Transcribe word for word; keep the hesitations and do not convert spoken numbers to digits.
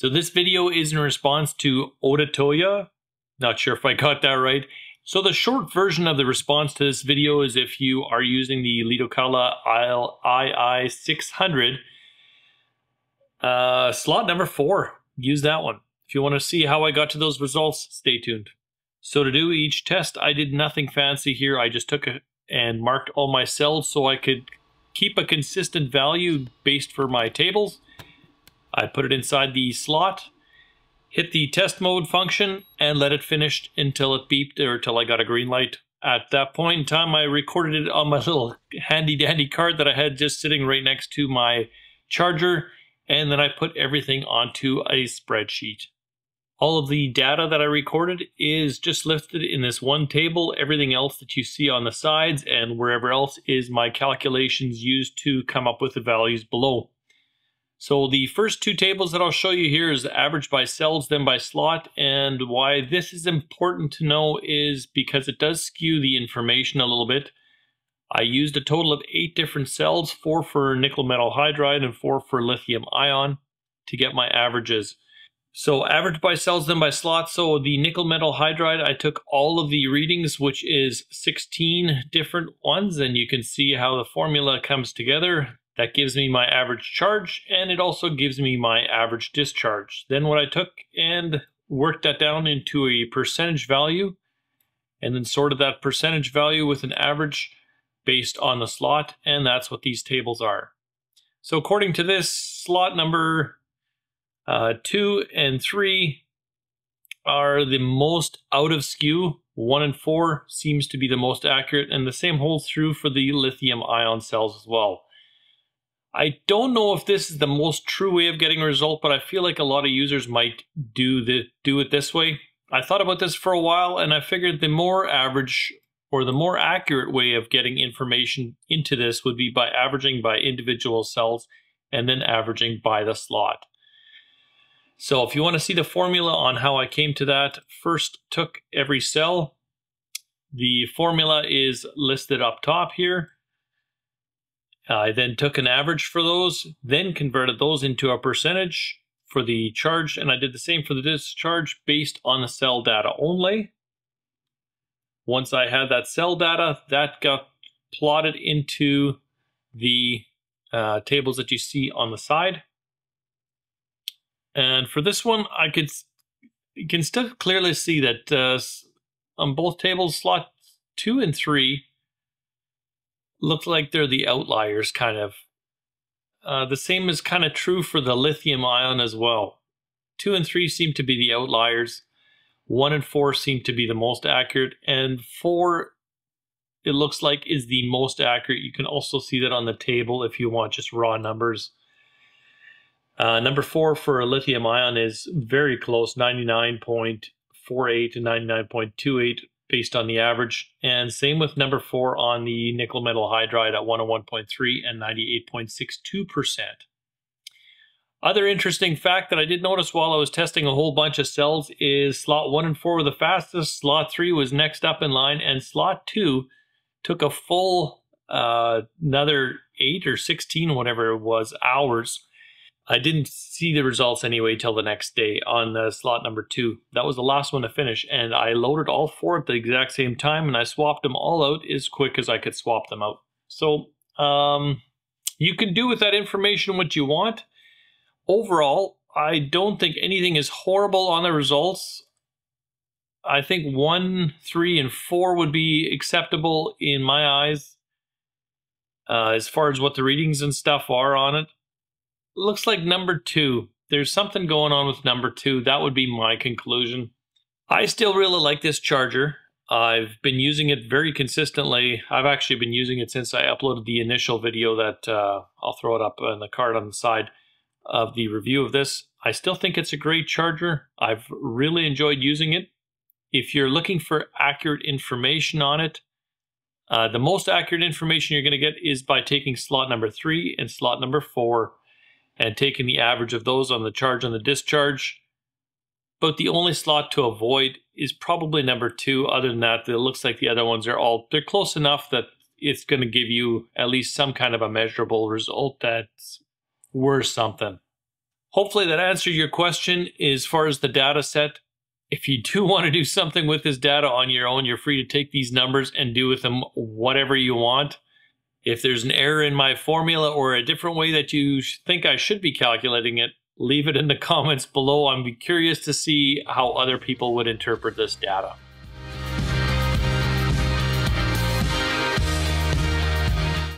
So this video is in response to Ototoya. Not sure if I got that right. So the short version of the response to this video is if you are using the Leala i six hundred, uh, slot number four, use that one. If you want to see how I got to those results, stay tuned. So to do each test, I did nothing fancy here. I just took a, and marked all my cells so I could keep a consistent value based for my tables. I put it inside the slot, hit the test mode function, and let it finish until it beeped or until I got a green light. At that point in time, I recorded it on my little handy-dandy card that I had just sitting right next to my charger, and then I put everything onto a spreadsheet. All of the data that I recorded is just listed in this one table. Everything else that you see on the sides and wherever else is my calculations used to come up with the values below. So the first two tables that I'll show you here is average by cells, then by slot. And why this is important to know is because it does skew the information a little bit. I used a total of eight different cells, four for nickel-metal hydride and four for lithium-ion to get my averages. So average by cells, then by slot. So the nickel-metal hydride, I took all of the readings, which is sixteen different ones. And you can see how the formula comes together. That gives me my average charge, and it also gives me my average discharge. Then what I took and worked that down into a percentage value, and then sorted that percentage value with an average based on the slot, and that's what these tables are. So according to this, slot number uh, two and three are the most out of skew. One and four seems to be the most accurate, and the same holds true for the lithium-ion cells as well. I don't know if this is the most true way of getting a result, but I feel like a lot of users might do the, do it this way. I thought about this for a while, and I figured the more average or the more accurate way of getting information into this would be by averaging by individual cells and then averaging by the slot. So if you want to see the formula on how I came to that, first took every cell. The formula is listed up top here. I then took an average for those, then converted those into a percentage for the charge, and I did the same for the discharge based on the cell data only. Once I had that cell data, that got plotted into the uh, tables that you see on the side. And for this one, I could you can still clearly see that uh, on both tables, slot two and three, look like they're the outliers, kind of. Uh, the same is kind of true for the lithium ion as well. Two and three seem to be the outliers. One and four seem to be the most accurate. And four, it looks like, is the most accurate. You can also see that on the table if you want just raw numbers. Uh, number four for a lithium ion is very close, ninety-nine point four eight to ninety-nine point two eight. based on the average, and same with number four on the nickel metal hydride at one oh one point three and ninety-eight point six two percent. Other interesting fact that I did notice while I was testing a whole bunch of cells is slot one and four were the fastest, slot three was next up in line, and slot two took a full uh, another eight or sixteen, whatever it was, hours. I didn't see the results anyway till the next day on uh, slot number two. That was the last one to finish, and I loaded all four at the exact same time, and I swapped them all out as quick as I could swap them out. So um, you can do with that information what you want. Overall, I don't think anything is horrible on the results. I think one, three, and four would be acceptable in my eyes uh, as far as what the readings and stuff are on it. Looks like number two. There's something going on with number two. That would be my conclusion. I still really like this charger. I've been using it very consistently. I've actually been using it since I uploaded the initial video that uh, I'll throw it up in the card on the side of the review of this. I still think it's a great charger. I've really enjoyed using it. If you're looking for accurate information on it, uh, the most accurate information you're going to get is by taking slot number three and slot number four, and taking the average of those on the charge and the discharge. But the only slot to avoid is probably number two. Other than that, it looks like the other ones are all, they're close enough that it's going to give you at least some kind of a measurable result that's worth something. Hopefully that answered your question as far as the data set. If you do want to do something with this data on your own, you're free to take these numbers and do with them whatever you want. If there's an error in my formula or a different way that you think I should be calculating it, leave it in the comments below. I'm curious to see how other people would interpret this data.